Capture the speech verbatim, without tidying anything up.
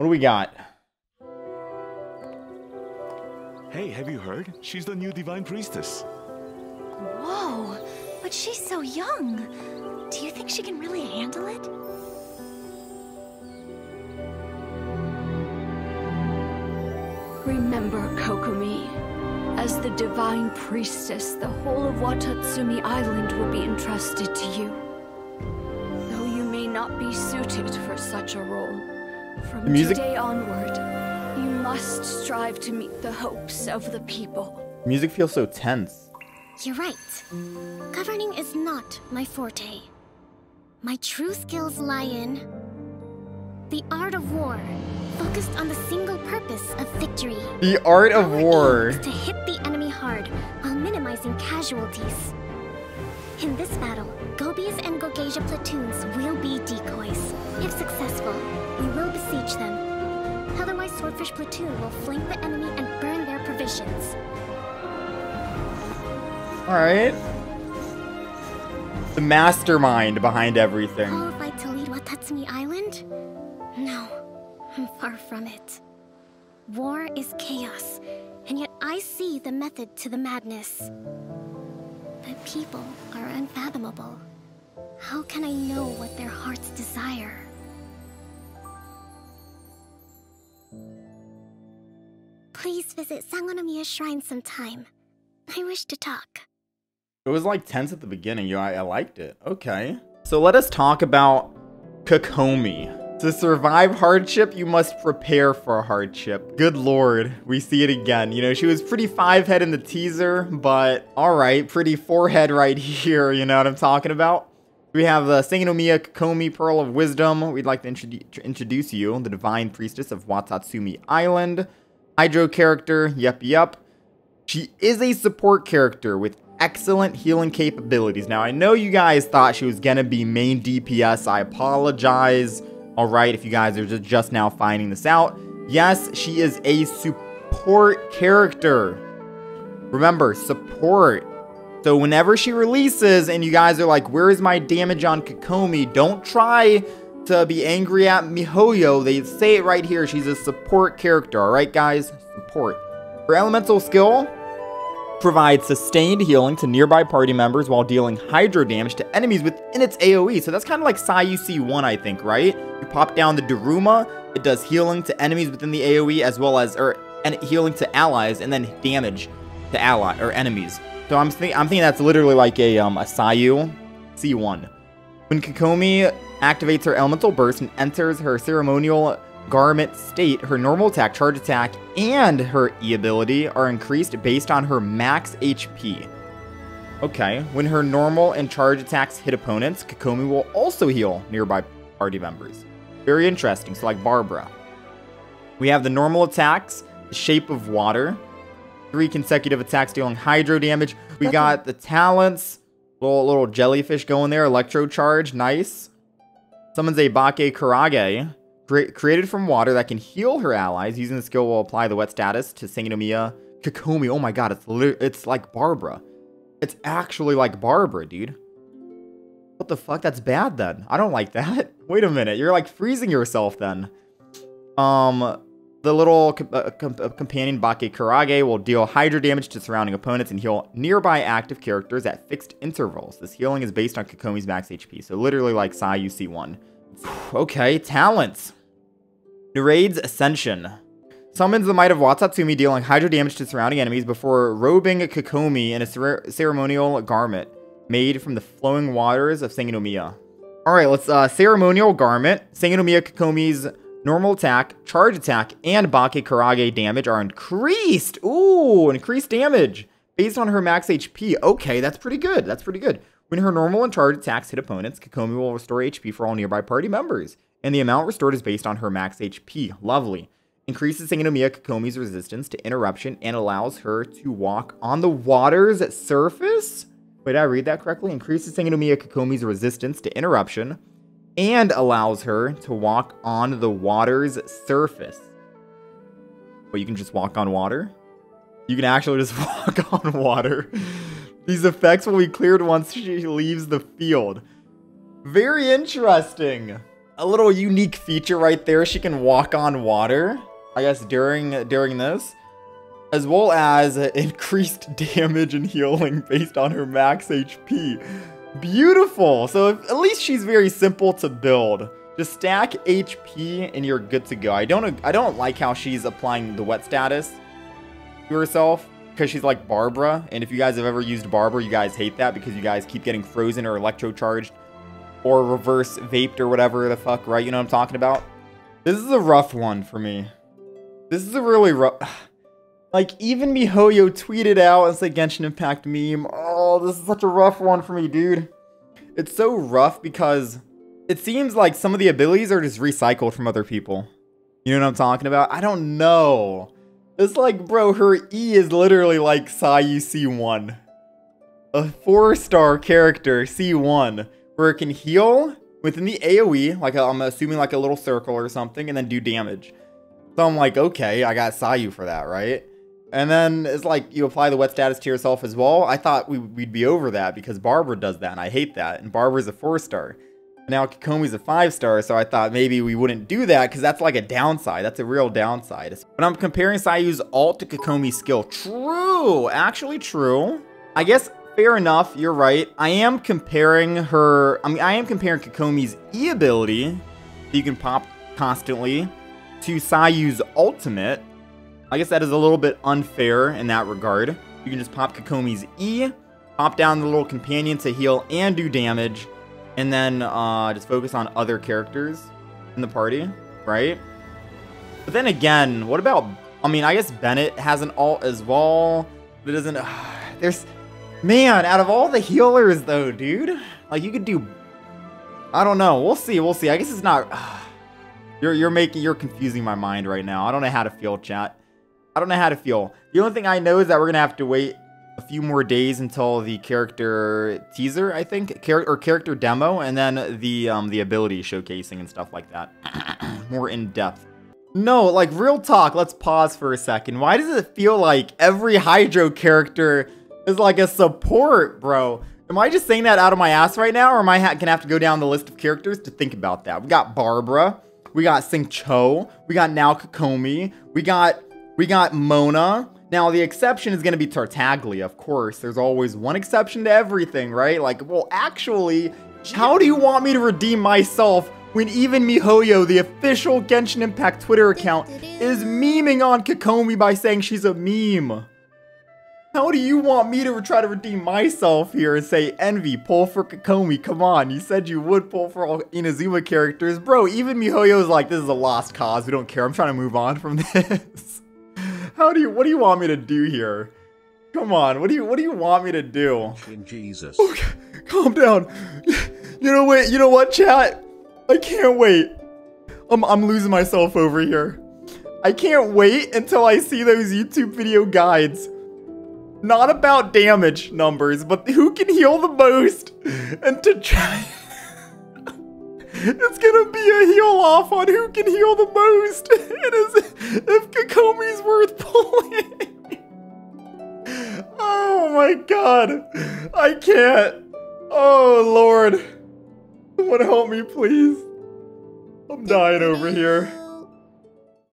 What do we got? Hey, have you heard? She's the new divine priestess. Whoa, but she's so young. Do you think she can really handle it? Remember, Kokomi, as the divine priestess, the whole of Watatsumi Island will be entrusted to you. Though you may not be suited for such a role, from today onward, you must strive to meet the hopes of the people. Music feels so tense. You're right. Governing is not my forte. My true skills lie in the art of war, focused on the single purpose of victory. The art of Our war aim is to hit the enemy hard while minimizing casualties. In this battle, Gobius and Gorgasia platoons will be decoys. If successful, we will besiege them. Otherwise, Swordfish platoon will flank the enemy and burn their provisions. All right. The mastermind behind everything. Qualified to lead Watatsumi Island? No, I'm far from it. War is chaos, and yet I see the method to the madness. The people are unfathomable. How can I know what their hearts desire? Please visit Sangonomiya Shrine sometime. I wish to talk. It was like tense at the beginning. You, I, I liked it. Okay. So let us talk about Kokomi. To survive hardship, you must prepare for hardship. Good lord, we see it again. You know, she was pretty five head in the teaser, but all right, pretty four head right here. You know what I'm talking about? We have the uh, Sengenomiya Kokomi, Pearl of Wisdom. We'd like to introdu introduce you, the Divine Priestess of Watatsumi Island. Hydro character. Yep, yep. She is a support character with excellent healing capabilities. Now, I know you guys thought she was gonna be main D P S. I apologize. All right, if you guys are just now finding this out. Yes, she is a support character. Remember, support. So whenever she releases and you guys are like, where is my damage on Kokomi? Don't try to be angry at miHoYo. They say it right here. She's a support character. All right, guys? Support. Her elemental skill provides sustained healing to nearby party members while dealing hydro damage to enemies within its AoE. So that's kind of like Sayu C one, I think, right? You pop down the Daruma, it does healing to enemies within the AoE as well as or and healing to allies and then damage to ally or enemies. So I'm thinking I'm thinking that's literally like a um a Sayu C one. When Kokomi activates her elemental burst and enters her ceremonial garment state, her normal attack, charge attack, and her E ability are increased based on her max H P. Okay, when her normal and charge attacks hit opponents, Kokomi will also heal nearby party members. Very interesting, so like Barbara. We have the normal attacks, the Shape of Water, three consecutive attacks dealing hydro damage. We got the talents, little, little jellyfish going there, electro charge, nice. Summons a Bake-Kurage created from water that can heal her allies. Using the skill will apply the wet status to Sangonomiya Kokomi. Oh my god, it's it's like Barbara. It's actually like Barbara, dude. What the fuck? That's bad then. I don't like that. Wait a minute. You're like freezing yourself then. Um, the little com uh, com uh, companion Bake-Kurage will deal hydro damage to surrounding opponents and heal nearby active characters at fixed intervals. This healing is based on Kokomi's max H P. So literally like Sayu C one. Okay, talents. Nereid's Ascension. Summons the might of Watatsumi, dealing hydro damage to surrounding enemies before robing Kokomi in a cer ceremonial garment made from the flowing waters of Sangonomiya. Alright, let's uh, ceremonial garment. Sangonomiya Kokomi's normal attack, charge attack, and Bake-Kurage damage are increased. Ooh, increased damage based on her max H P. Okay, that's pretty good. That's pretty good. When her normal and charge attacks hit opponents, Kokomi will restore H P for all nearby party members, and the amount restored is based on her max H P. Lovely. Increases Sangonomiya Kokomi's resistance to interruption and allows her to walk on the water's surface? Wait, did I read that correctly? Increases Sangonomiya Kokomi's resistance to interruption and allows her to walk on the water's surface. Wait, you can just walk on water? You can actually just walk on water. These effects will be cleared once she leaves the field. Very interesting. a little unique feature right there. She can walk on water, I guess, during during this, as well as increased damage and healing based on her max H P. Beautiful. So if, at least she's very simple to build. Just stack H P and you're good to go. I don't I don't like how she's applying the wet status to herself, because she's like Barbara. And if you guys have ever used Barbara, you guys hate that because you guys keep getting frozen or electrocharged or reverse vaped or whatever the fuck, right? You know what I'm talking about? This is a rough one for me. This is a really rough... Like, even miHoYo tweeted out as a Genshin Impact meme. Oh, this is such a rough one for me, dude. It's so rough because it seems like some of the abilities are just recycled from other people. You know what I'm talking about? I don't know. It's like, bro, her E is literally like Sayu C one. A four-star character, C one, where it can heal within the AoE, like a, I'm assuming like a little circle or something, and then do damage. So I'm like, okay, I got Sayu for that, right? And then it's like you apply the wet status to yourself as well. I thought we, we'd be over that because Barbara does that, and I hate that. And Barbara's a four-star. Now Kokomi's a five-star, so I thought maybe we wouldn't do that because that's like a downside. That's a real downside. But I'm comparing Sayu's alt to Kokomi's skill. True! Actually true. I guess fair enough. You're right. I am comparing her... I mean, I am comparing Kokomi's E ability, so you can pop constantly, to Sayu's ultimate. I guess that is a little bit unfair in that regard. You can just pop Kokomi's E, pop down the little companion to heal and do damage, and then uh, just focus on other characters in the party, right? But then again, what about... I mean, I guess Bennett has an alt as well, but it doesn't... Uh, there's... Man, out of all the healers, though, dude, like, you could do... I don't know. We'll see. We'll see. I guess it's not... Uh, You're, you're making, you're confusing my mind right now. I don't know how to feel, chat. I don't know how to feel. The only thing I know is that we're going to have to wait a few more days until the character teaser, I think, Char or character demo, and then the, um, the ability showcasing and stuff like that. More in depth. No, like, real talk, let's pause for a second. Why does it feel like every Hydro character is like a support, bro? Am I just saying that out of my ass right now, or am I ha gonna have to go down the list of characters to think about that? We got Barbara. We got Xingqiu, we got now Kokomi, we got we got Mona. Now the exception is gonna be Tartaglia, of course. There's always one exception to everything, right? Like, well, actually, how do you want me to redeem myself when even miHoYo, the official Genshin Impact Twitter account, is memeing on Kokomi by saying she's a meme? How do you want me to try to redeem myself here and say, Envy, pull for Kokomi, come on, you said you would pull for all Inazuma characters. Bro, even miHoYo's like, this is a lost cause, we don't care, I'm trying to move on from this. How do you, what do you want me to do here? Come on, what do you, what do you want me to do? Jesus. Okay, calm down. You know what, you know what, chat? I can't wait. I'm, I'm losing myself over here. I can't wait until I see those YouTube video guides. Not about damage numbers, but who can heal the most? And to try... It's gonna be a heal-off on who can heal the most. It is if Kokomi's worth pulling. Oh my god. I can't. Oh lord. Someone help me, please. I'm dying over here.